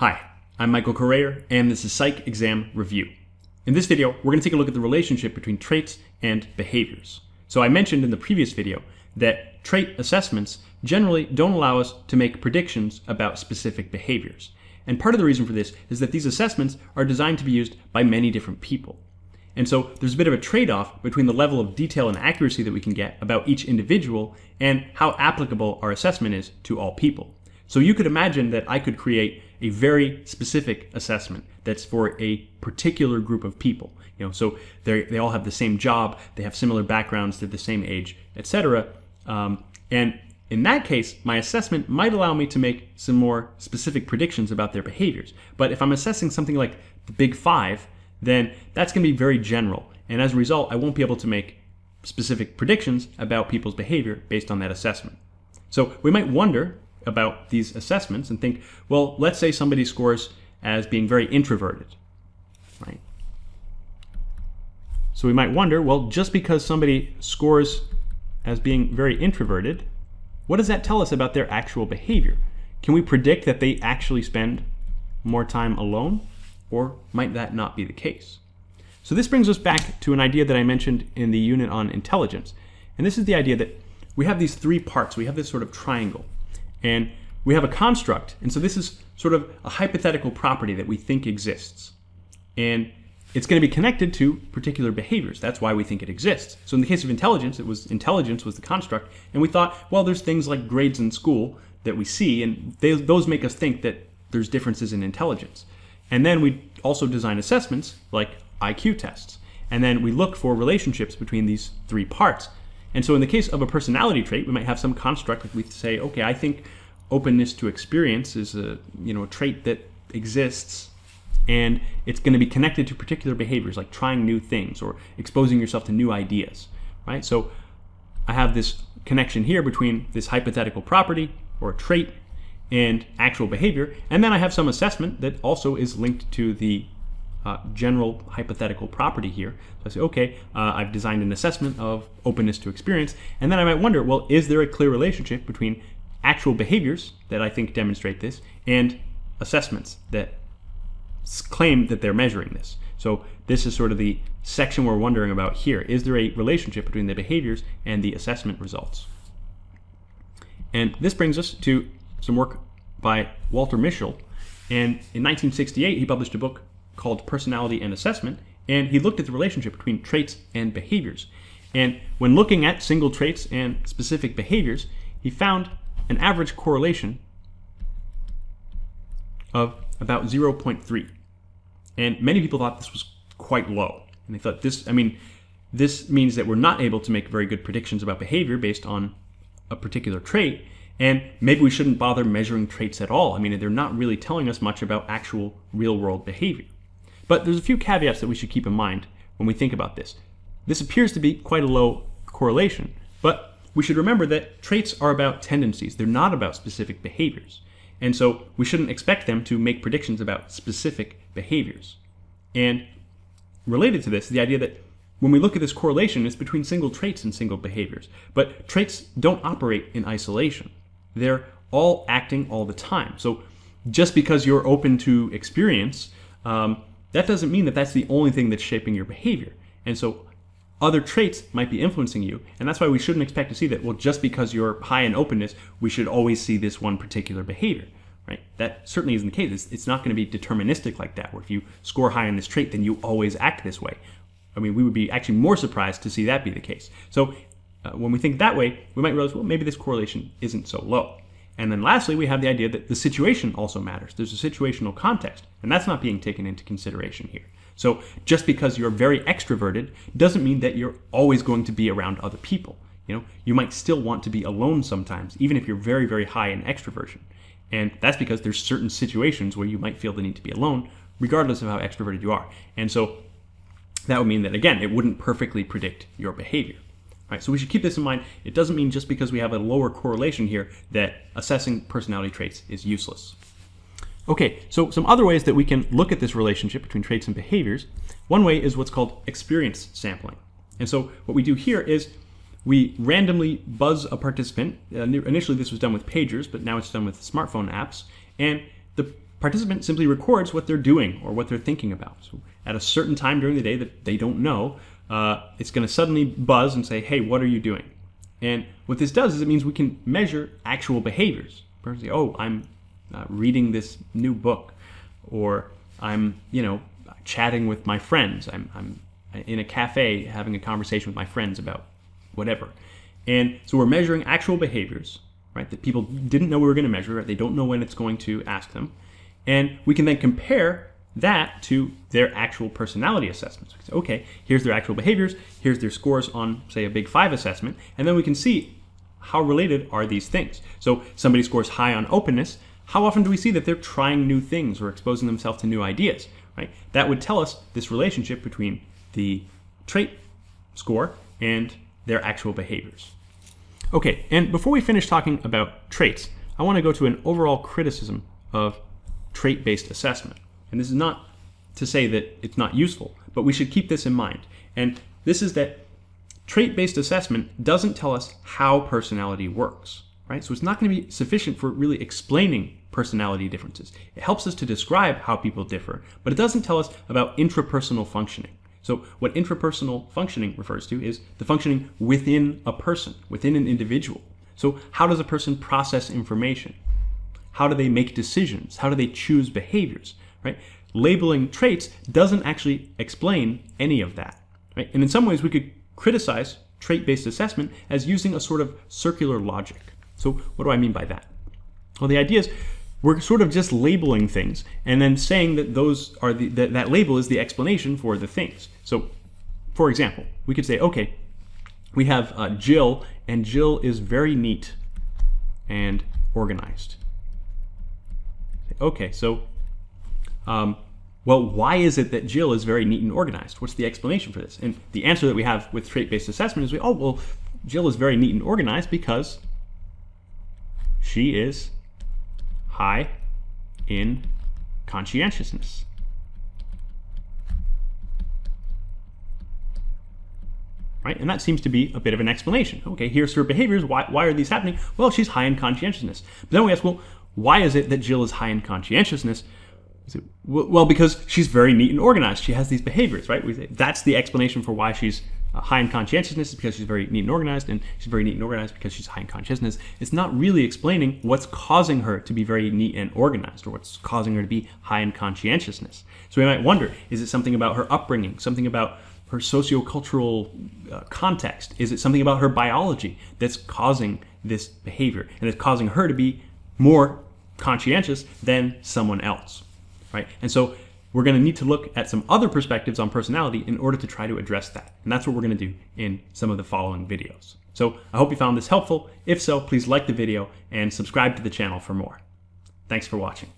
Hi, I'm Michael Corayer, and this is Psych Exam Review. In this video, we're going to take a look at the relationship between traits and behaviors. So I mentioned in the previous video that trait assessments generally don't allow us to make predictions about specific behaviors. And part of the reason for this is that these assessments are designed to be used by many different people. And so there's a bit of a trade-off between the level of detail and accuracy that we can get about each individual and how applicable our assessment is to all people. So you could imagine that I could create a very specific assessment that's for a particular group of people. You know, so they all have the same job, they have similar backgrounds, they're the same age, etc. And in that case, my assessment might allow me to make some more specific predictions about their behaviors. But if I'm assessing something like the Big Five, then that's going to be very general. And as a result, I won't be able to make specific predictions about people's behavior based on that assessment. So we might wonder about these assessments and think, well, let's say somebody scores as being very introverted, right? So we might wonder, well, just because somebody scores as being very introverted, what does that tell us about their actual behavior? Can we predict that they actually spend more time alone? Or might that not be the case? So this brings us back to an idea that I mentioned in the unit on intelligence. And this is the idea that we have these three parts. We have this sort of triangle. And we have a construct. And so this is sort of a hypothetical property that we think exists. And it's going to be connected to particular behaviors. That's why we think it exists. So in the case of intelligence, it was intelligence was the construct. And we thought, well, there's things like grades in school that we see. And those make us think that there's differences in intelligence. And then we also design assessments like IQ tests. And then we look for relationships between these three parts. And so in the case of a personality trait, we might have some construct like we say, okay, I think openness to experience is a trait that exists, and it's going to be connected to particular behaviors like trying new things or exposing yourself to new ideas, right? So I have this connection here between this hypothetical property or trait and actual behavior, and then I have some assessment that also is linked to the general hypothetical property here. So I say, okay, I've designed an assessment of openness to experience, and then I might wonder, well, is there a clear relationship between actual behaviors that I think demonstrate this and assessments that claim that they're measuring this? So this is sort of the section we're wondering about here. Is there a relationship between the behaviors and the assessment results? And this brings us to some work by Walter Mischel. And in 1968, he published a book called Personality and Assessment, and he looked at the relationship between traits and behaviors. And when looking at single traits and specific behaviors, he found an average correlation of about 0.3. And many people thought this was quite low. And they thought this means that we're not able to make very good predictions about behavior based on a particular trait. And maybe we shouldn't bother measuring traits at all. I mean, they're not really telling us much about actual real-world behavior. But there's a few caveats that we should keep in mind when we think about this. This appears to be quite a low correlation, but we should remember that traits are about tendencies. They're not about specific behaviors. And so we shouldn't expect them to make predictions about specific behaviors. And related to this, the idea that when we look at this correlation, it's between single traits and single behaviors. But traits don't operate in isolation. They're all acting all the time. So just because you're open to experience, that doesn't mean that that's the only thing that's shaping your behavior. And so other traits might be influencing you. And that's why we shouldn't expect to see that, well, just because you're high in openness, we should always see this one particular behavior, right? That certainly isn't the case. It's not going to be deterministic like that, where if you score high on this trait, then you always act this way. I mean, we would be actually more surprised to see that be the case. So when we think that way, we might realize, well, maybe this correlation isn't so low. And then lastly, we have the idea that the situation also matters. There's a situational context, and that's not being taken into consideration here. So just because you're very extroverted doesn't mean that you're always going to be around other people. You know, you might still want to be alone sometimes, even if you're very, very high in extroversion. And that's because there's certain situations where you might feel the need to be alone, regardless of how extroverted you are. And so that would mean that, again, it wouldn't perfectly predict your behavior. Right, so we should keep this in mind. It doesn't mean just because we have a lower correlation here that assessing personality traits is useless. Okay, so some other ways that we can look at this relationship between traits and behaviors. One way is what's called experience sampling. And so what we do here is we randomly buzz a participant. Initially this was done with pagers, but now it's done with smartphone apps. And the participant simply records what they're doing or what they're thinking about. So at a certain time during the day that they don't know, it's going to suddenly buzz and say, hey, what are you doing? And what this does is it means we can measure actual behaviors. Say, oh, I'm reading this new book, or I'm, you know, chatting with my friends. I'm in a cafe having a conversation with my friends about whatever. And so we're measuring actual behaviors, right, that people didn't know we were going to measure, right? They don't know when it's going to ask them. And we can then compare that to their actual personality assessments. We can say, okay, here's their actual behaviors, here's their scores on, say, a Big Five assessment, and then we can see how related are these things. So somebody scores high on openness. How often do we see that they're trying new things or exposing themselves to new ideas, right? That would tell us this relationship between the trait score and their actual behaviors. Okay, and before we finish talking about traits, I want to go to an overall criticism of trait-based assessment. And this is not to say that it's not useful, but we should keep this in mind. And this is that trait-based assessment doesn't tell us how personality works, right? So it's not going to be sufficient for really explaining personality differences. It helps us to describe how people differ, but it doesn't tell us about intrapersonal functioning. So what intrapersonal functioning refers to is the functioning within a person, within an individual. So how does a person process information? How do they make decisions? How do they choose behaviors, right? Labeling traits doesn't actually explain any of that, right? And in some ways, we could criticize trait-based assessment as using a sort of circular logic. So what do I mean by that? Well, the idea is we're sort of just labeling things and then saying that those are that label is the explanation for the things. So, for example, we could say, okay, we have Jill, and Jill is very neat and organized. Okay, so, well, why is it that Jill is very neat and organized? What's the explanation for this? And the answer that we have with trait-based assessment is, oh, well, Jill is very neat and organized because she is high in conscientiousness. Right? And that seems to be a bit of an explanation. Okay, here's her behaviors. Why are these happening? Well, she's high in conscientiousness. But then we ask, well, why is it that Jill is high in conscientiousness? Well, because she's very neat and organized. She has these behaviors, right? We say that's the explanation for why she's high in conscientiousness, is because she's very neat and organized, and she's very neat and organized because she's high in conscientiousness. It's not really explaining what's causing her to be very neat and organized, or what's causing her to be high in conscientiousness. So we might wonder, is it something about her upbringing, something about her sociocultural context? Is it something about her biology that's causing this behavior, and it's causing her to be more conscientious than someone else, right? And so we're going to need to look at some other perspectives on personality in order to try to address that. And that's what we're going to do in some of the following videos. So I hope you found this helpful. If so, please like the video and subscribe to the channel for more. Thanks for watching.